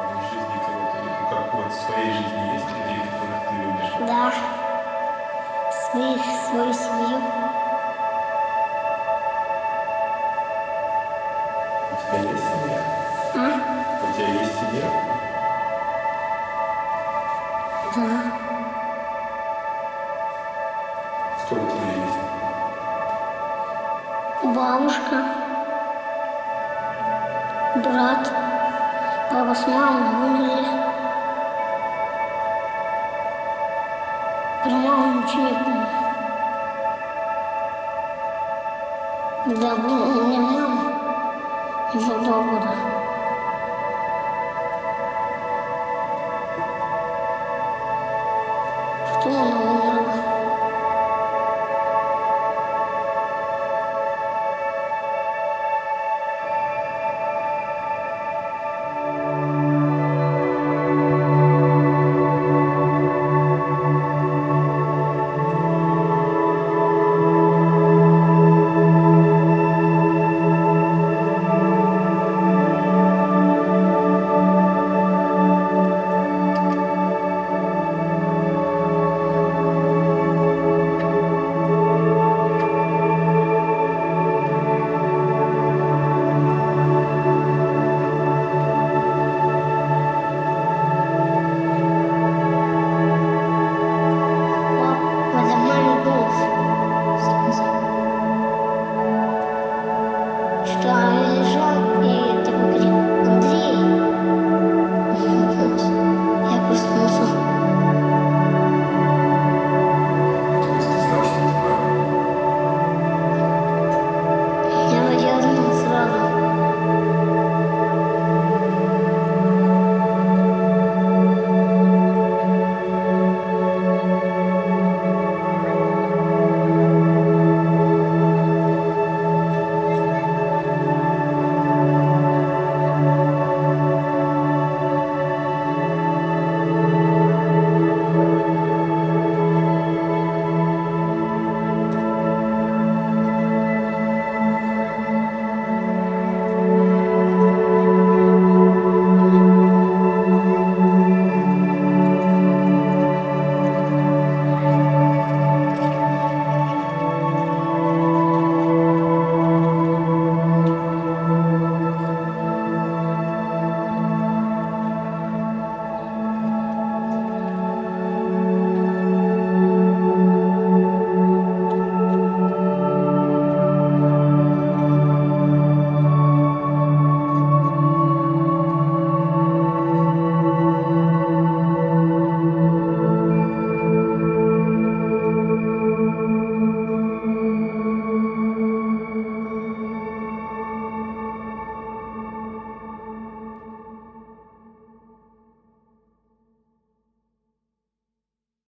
в жизни кого-то, ну как вот в своей жизни есть людей, которых ты любишь? Да. Свою семью. У тебя есть семья? А? У тебя есть семья? Да. Кто у тебя есть? Бабушка. Брат. Папа с мамой умерли. Про маму ничего не помню. Когда была у меня мама, еще 2 года. Что она?